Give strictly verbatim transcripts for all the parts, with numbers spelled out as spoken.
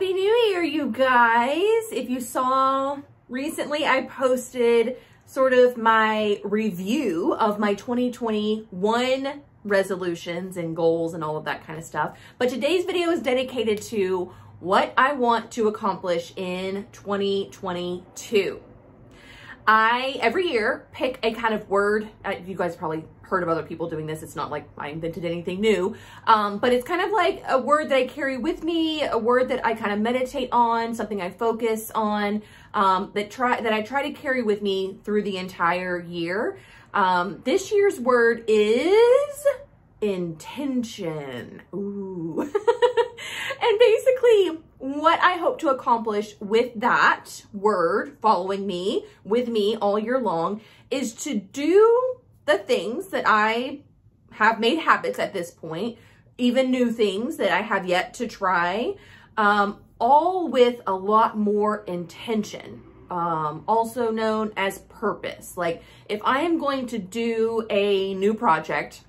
Happy New Year, you guys. If you saw recently, I posted sort of my review of my twenty twenty-one resolutions and goals and all of that kind of stuff. But today's video is dedicated to what I want to accomplish in twenty twenty-two. I, every year, pick a kind of word. Uh, you guys probably heard of other people doing this. It's not like I invented anything new, um, but it's kind of like a word that I carry with me, a word that I kind of meditate on, something I focus on, um, that try that I try to carry with me through the entire year. Um, this year's word is intention. Ooh. And basically what I hope to accomplish with that word following me, with me all year long, is to do the things that I have made habits at this point, even new things that I have yet to try, um, all with a lot more intention, um, also known as purpose. Like if I am going to do a new project,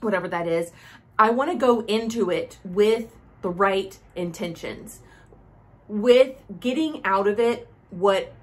whatever that is, I want to go into it with the right intentions, with getting out of it what,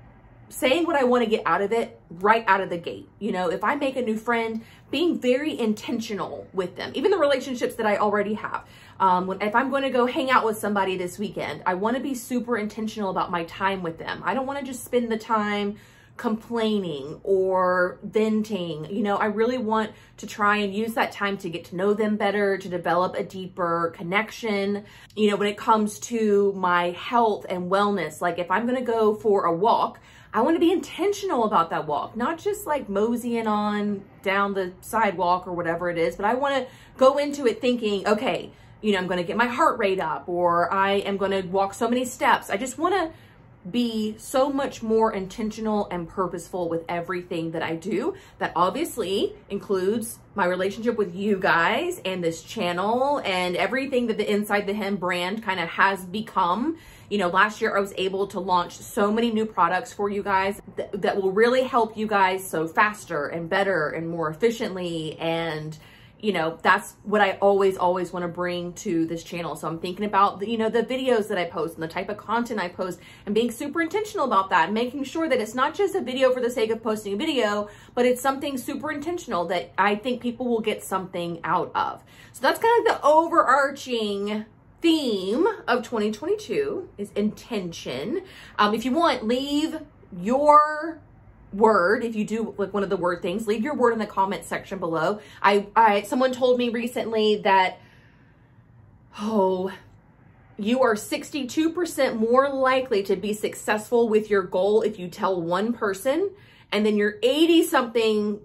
saying what I want to get out of it right out of the gate. You know, if I make a new friend, being very intentional with them, even the relationships that I already have. Um, when, if I'm going to go hang out with somebody this weekend, I want to be super intentional about my time with them. I don't want to just spend the time complaining or venting. You know, I really want to try and use that time to get to know them better, to develop a deeper connection. You know, when it comes to my health and wellness, like if I'm going to go for a walk, I want to be intentional about that walk, not just like moseying on down the sidewalk or whatever it is, but I want to go into it thinking, okay, you know, I'm going to get my heart rate up, or I am going to walk so many steps. I just want to be so much more intentional and purposeful with everything that I do. That obviously includes my relationship with you guys and this channel and everything that the Inside the Hem brand kind of has become. You know, last year I was able to launch so many new products for you guys th that will really help you guys sew faster and better and more efficiently. And you know, that's what I always, always want to bring to this channel. So I'm thinking about, the, you know, the videos that I post and the type of content I post and being super intentional about that and making sure that it's not just a video for the sake of posting a video, but it's something super intentional that I think people will get something out of. So that's kind of the overarching theme of twenty twenty-two is intention. Um, if you want, leave your word. If you do like one of the word things, leave your word in the comment section below. I, I, someone told me recently that, oh, you are sixty-two percent more likely to be successful with your goal if you tell one person, and then you're eighty something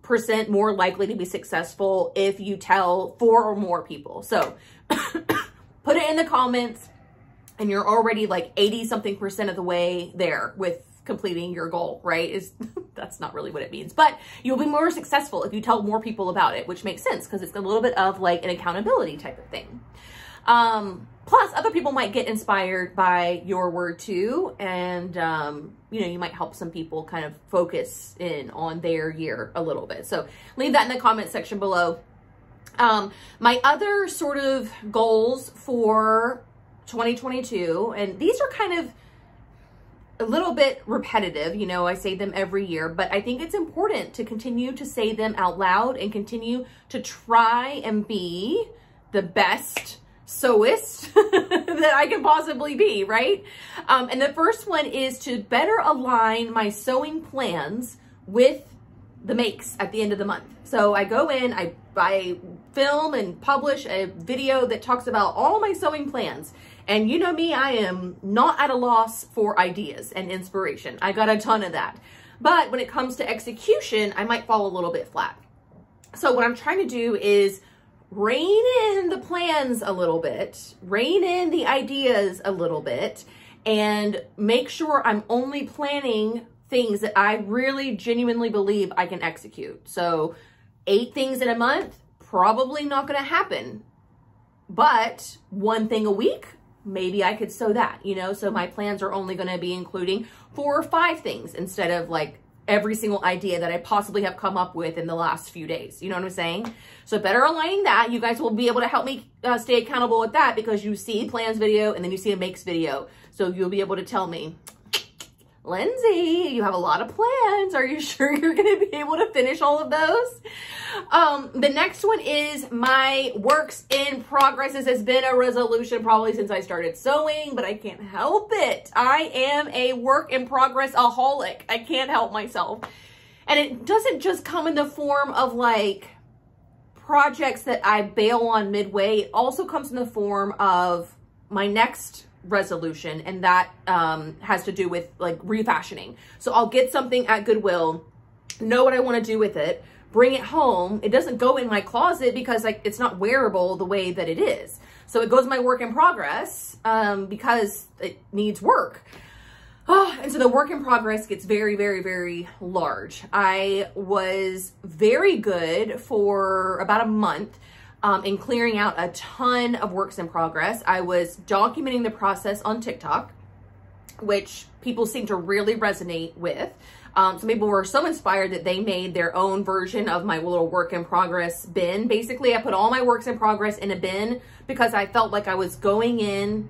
percent more likely to be successful if you tell four or more people. So put it in the comments and you're already like eighty something percent of the way there with completing your goal, right? Is that's not really what it means, but you'll be more successful if you tell more people about it, which makes sense because it's a little bit of like an accountability type of thing. Um, plus other people might get inspired by your word too. And, um, you know, you might help some people kind of focus in on their year a little bit. So leave that in the comment section below. Um, my other sort of goals for twenty twenty-two, and these are kind of a little bit repetitive, you know, I say them every year, but I think it's important to continue to say them out loud and continue to try and be the best sewist that I can possibly be, right? Um, and the first one is to better align my sewing plans with the makes at the end of the month. So I go in, I, I film and publish a video that talks about all my sewing plans. And you know me, I am not at a loss for ideas and inspiration. I got a ton of that. But when it comes to execution, I might fall a little bit flat. So what I'm trying to do is rein in the plans a little bit, rein in the ideas a little bit, and make sure I'm only planning things that I really genuinely believe I can execute. So eight things in a month, probably not gonna happen, but one thing a week, maybe I could sew that, you know? So my plans are only gonna be including four or five things instead of like every single idea that I possibly have come up with in the last few days. You know what I'm saying? So better aligning that. You guys will be able to help me uh, stay accountable with that, because you see plans video and then you see a makes video. So you'll be able to tell me, Lindsey, you have a lot of plans. Are you sure you're going to be able to finish all of those? Um, the next one is my works in progress. This has been a resolution probably since I started sewing, but I can't help it. I am a work in progress-aholic. I can't help myself. And it doesn't just come in the form of like projects that I bail on midway. It also comes in the form of my next resolution, and that um has to do with like refashioning. So I'll get something at Goodwill, know what I want to do with it, bring it home. It doesn't go in my closet because like it's not wearable the way that it is. So it goes in my work in progress um because it needs work. Oh, and so the work in progress gets very, very, very large. I was very good for about a month Um, and clearing out a ton of works in progress. I was documenting the process on TikTok, which people seem to really resonate with. Um, some people were so inspired that they made their own version of my little work in progress bin. Basically, I put all my works in progress in a bin because I felt like I was going in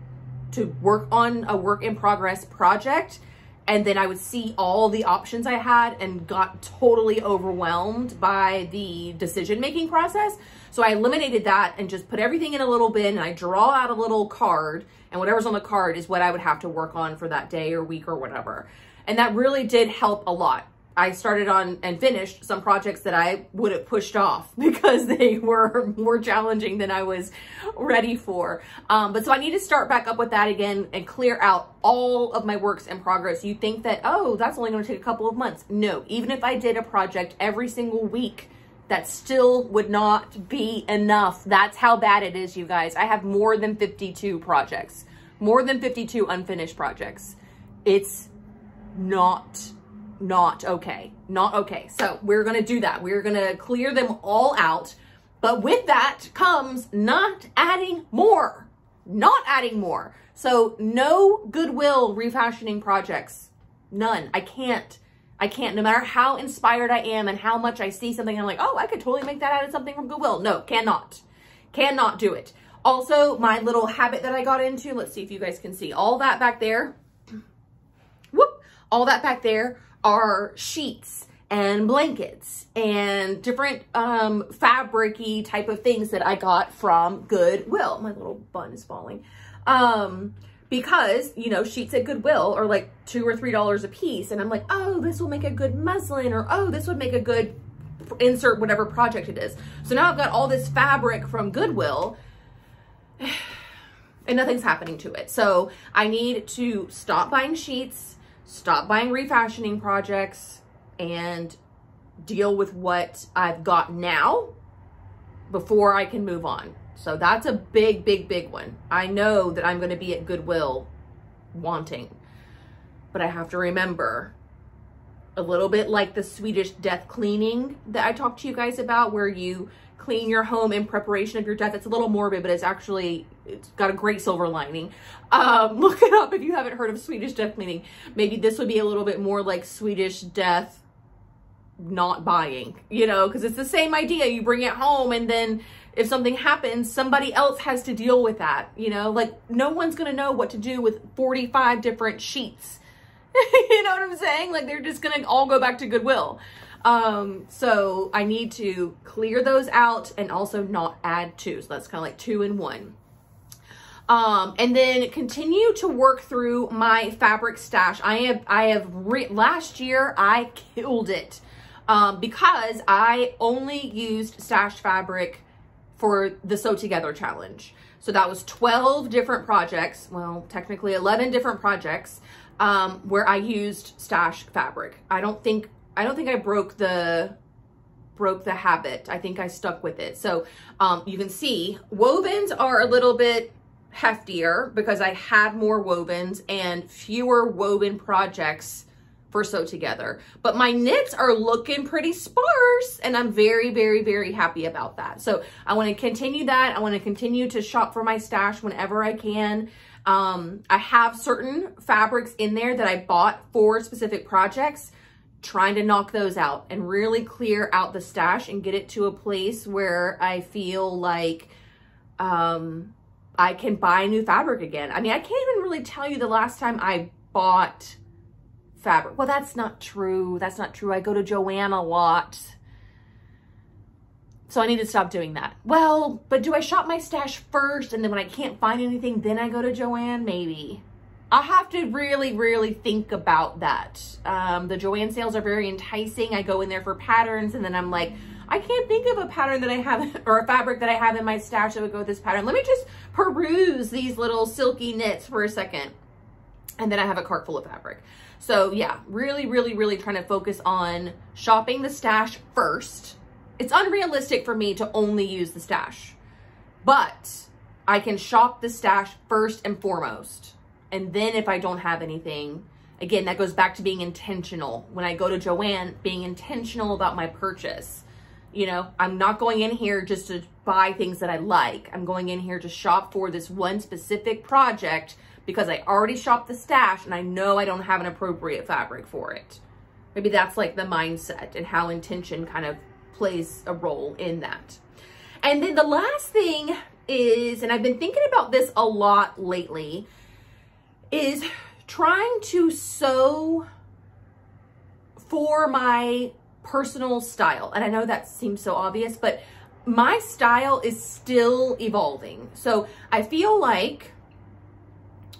to work on a work in progress project, and then I would see all the options I had and got totally overwhelmed by the decision-making process. So I eliminated that and just put everything in a little bin, and I draw out a little card, and whatever's on the card is what I would have to work on for that day or week or whatever. And that really did help a lot. I started on and finished some projects that I would have pushed off because they were more challenging than I was ready for. Um, but so I need to start back up with that again and clear out all of my works in progress. You think that, oh, that's only going to take a couple of months. No, even if I did a project every single week, that still would not be enough. That's how bad it is, you guys. I have more than fifty-two projects, more than fifty-two unfinished projects. It's not Not okay. Not okay. So we're going to do that. We're going to clear them all out. But with that comes not adding more. Not adding more. So no Goodwill refashioning projects. None. I can't. I can't. No matter how inspired I am and how much I see something, I'm like, oh, I could totally make that out of something from Goodwill. No, cannot. Cannot do it. Also, my little habit that I got into, let's see if you guys can see all that back there. Whoop. All that back there are sheets and blankets and different um, fabric-y type of things that I got from Goodwill. My little bun is falling. Um, because, you know, sheets at Goodwill are like two or three dollars a piece. And I'm like, oh, this will make a good muslin, or oh, this would make a good insert whatever project it is. So now I've got all this fabric from Goodwill and nothing's happening to it. So I need to stop buying sheets, stop buying refashioning projects, and deal with what I've got now before I can move on. So that's a big, big, big one. I know that I'm going to be at Goodwill wanting, but I have to remember, a little bit like the Swedish death cleaning that I talked to you guys about, where you clean your home in preparation of your death. It's a little morbid, but it's actually, it's got a great silver lining. Um, look it up if you haven't heard of Swedish death cleaning. Maybe this would be a little bit more like Swedish death not buying, you know, because it's the same idea. You bring it home, and then if something happens, somebody else has to deal with that, you know, like no one's going to know what to do with forty-five different sheets. You know what I'm saying? Like they're just going to all go back to Goodwill. Um, so I need to clear those out and also not add two. So that's kind of like two in one. Um, and then continue to work through my fabric stash. I have, I have re last year I killed it, um, because I only used stash fabric for the Sew Together Challenge. So that was twelve different projects. Well, technically eleven different projects, um, where I used stash fabric. I don't think I don't think I broke the broke the habit. I think I stuck with it. So um, you can see wovens are a little bit heftier because I had more wovens and fewer woven projects for Sew Together. But my knits are looking pretty sparse, and I'm very, very, very happy about that. So I want to continue that. I want to continue to shop for my stash whenever I can. Um, I have certain fabrics in there that I bought for specific projects. trying to knock those out and really clear out the stash and get it to a place where I feel like um, I can buy new fabric again. I mean, I can't even really tell you the last time I bought fabric. Well, that's not true. That's not true. I go to Joann a lot. So I need to stop doing that. Well, but do I shop my stash first and then when I can't find anything, then I go to Joann? Maybe. I'll have to really, really think about that. Um, the Joann sales are very enticing. I go in there for patterns and then I'm like, I can't think of a pattern that I have or a fabric that I have in my stash that would go with this pattern. Let me just peruse these little silky knits for a second. And then I have a cart full of fabric. So yeah, really, really, really trying to focus on shopping the stash first. It's unrealistic for me to only use the stash, but I can shop the stash first and foremost. And then if I don't have anything, again, that goes back to being intentional. When I go to Joann, being intentional about my purchase, you know, I'm not going in here just to buy things that I like. I'm going in here to shop for this one specific project because I already shopped the stash and I know I don't have an appropriate fabric for it. Maybe that's like the mindset and how intention kind of plays a role in that. And then the last thing is, and I've been thinking about this a lot lately, is trying to sew for my personal style. And I know that seems so obvious, but my style is still evolving. So I feel like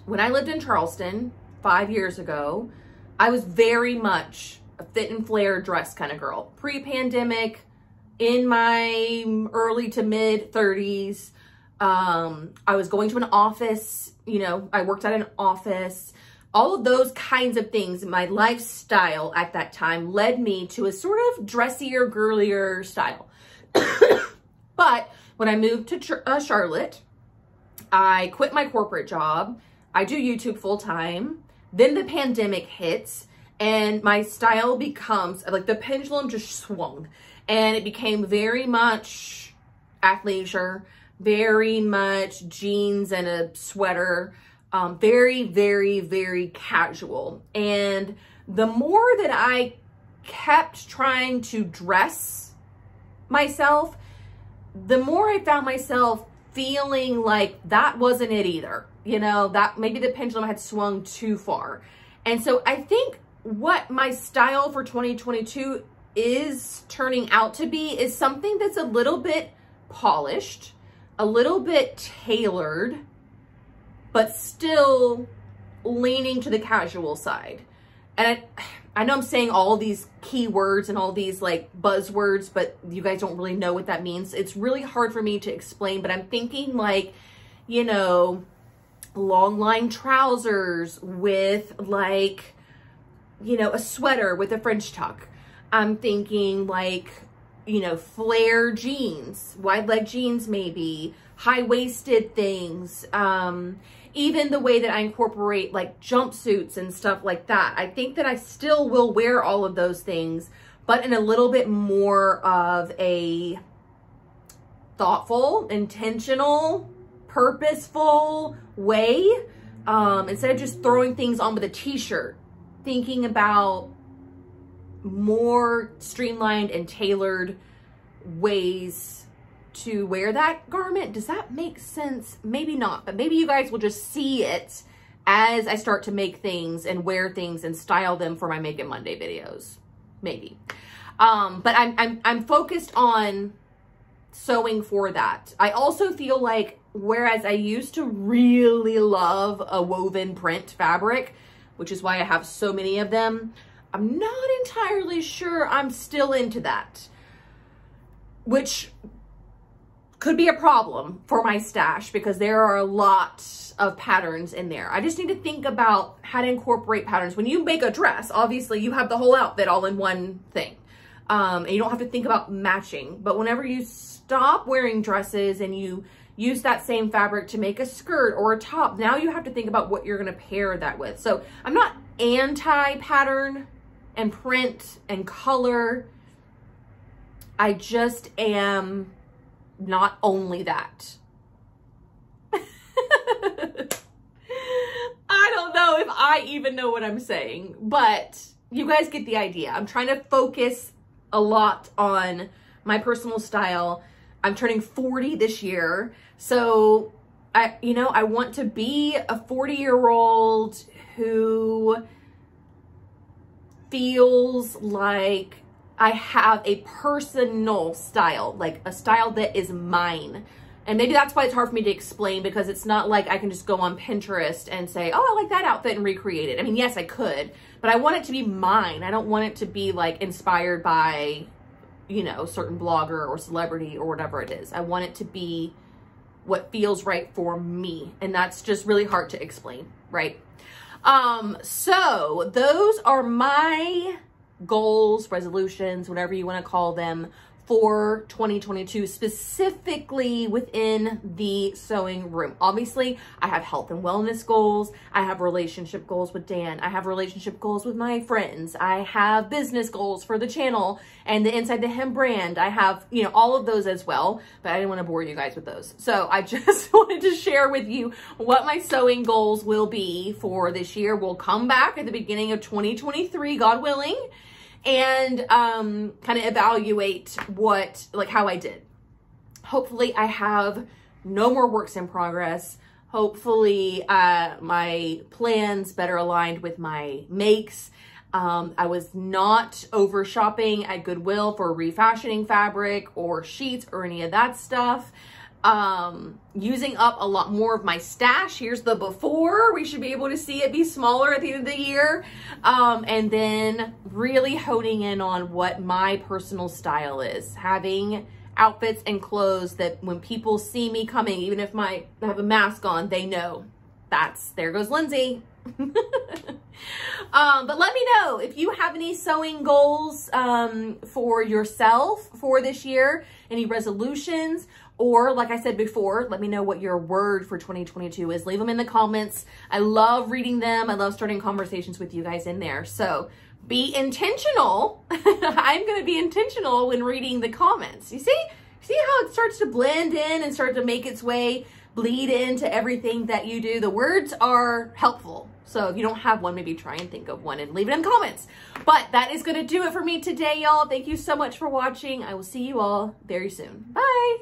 when I lived in Charleston five years ago, I was very much a fit and flare dress kind of girl. Pre-pandemic, in my early to mid thirties, um, I was going to an office, you know, I worked at an office. All of those kinds of things, my lifestyle at that time led me to a sort of dressier, girlier style. But when I moved to uh, Charlotte, I quit my corporate job. I do YouTube full time. Then the pandemic hits and my style becomes like the pendulum just swung and it became very much athleisure, very much jeans and a sweater, um, very, very, very casual. And the more that I kept trying to dress myself, the more I found myself feeling like that wasn't it either. You know, that maybe the pendulum had swung too far. And so I think what my style for twenty twenty-two is turning out to be is something that's a little bit polished, a little bit tailored, but still leaning to the casual side. And I, I know I'm saying all these keywords and all these like buzzwords, but you guys don't really know what that means. It's really hard for me to explain, but I'm thinking like, you know, long line trousers with like, you know, a sweater with a French tuck. I'm thinking like, you know, flare jeans, wide leg jeans, maybe high-waisted things. Um, even the way that I incorporate like jumpsuits and stuff like that. I think that I still will wear all of those things, but in a little bit more of a thoughtful, intentional, purposeful way. Um, instead of just throwing things on with a t-shirt, thinking about more streamlined and tailored ways to wear that garment. Does that make sense? Maybe not, but maybe you guys will just see it as I start to make things and wear things and style them for my Make It Monday videos, maybe. Um, but I'm, I'm, I'm focused on sewing for that. I also feel like, whereas I used to really love a woven print fabric, which is why I have so many of them, I'm not entirely sure I'm still into that, which could be a problem for my stash because there are a lot of patterns in there. I just need to think about how to incorporate patterns. When you make a dress, obviously you have the whole outfit all in one thing. Um, and you don't have to think about matching, but whenever you stop wearing dresses and you use that same fabric to make a skirt or a top, now you have to think about what you're gonna pair that with. So I'm not anti-pattern and print and color. I just am not only that. I don't know if I even know what I'm saying, but you guys get the idea. I'm trying to focus a lot on my personal style. I'm turning forty this year. So I, you know, I want to be a forty year old who feels like I have a personal style, like a style that is mine. And maybe that's why it's hard for me to explain, because it's not like I can just go on Pinterest and say, oh, I like that outfit and recreate it. I mean, yes, I could, but I want it to be mine. I don't want it to be like inspired by, you know, a certain blogger or celebrity or whatever it is. I want it to be what feels right for me. And that's just really hard to explain, right? Um, so those are my goals, resolutions, whatever you want to call them, for twenty twenty-two, specifically within the sewing room. Obviously, I have health and wellness goals. I have relationship goals with Dan. I have relationship goals with my friends. I have business goals for the channel and the Inside the Hem brand. I have, you know, all of those as well, but I didn't want to bore you guys with those. So I just wanted to share with you what my sewing goals will be for this year. We'll come back at the beginning of twenty twenty-three, God willing, and um, kind of evaluate what, like how I did. Hopefully I have no more works in progress. Hopefully uh, my plans better aligned with my makes. Um, I was not over shopping at Goodwill for refashioning fabric or sheets or any of that stuff. Um, using up a lot more of my stash. Here's the before. We should be able to see it be smaller at the end of the year. Um, and then really honing in on what my personal style is. Having outfits and clothes that when people see me coming, even if my, I have a mask on, they know that's, there goes Lindsey. Um, but let me know if you have any sewing goals um, for yourself for this year, any resolutions, or like I said before, let me know what your word for twenty twenty-two is. Leave them in the comments. I love reading them. I love starting conversations with you guys in there. So be intentional. I'm going to be intentional when reading the comments. You see? See how it starts to blend in and start to make its way, bleed into everything that you do. The words are helpful. So if you don't have one, maybe try and think of one and leave it in the comments. But that is going to do it for me today, y'all. Thank you so much for watching. I will see you all very soon. Bye.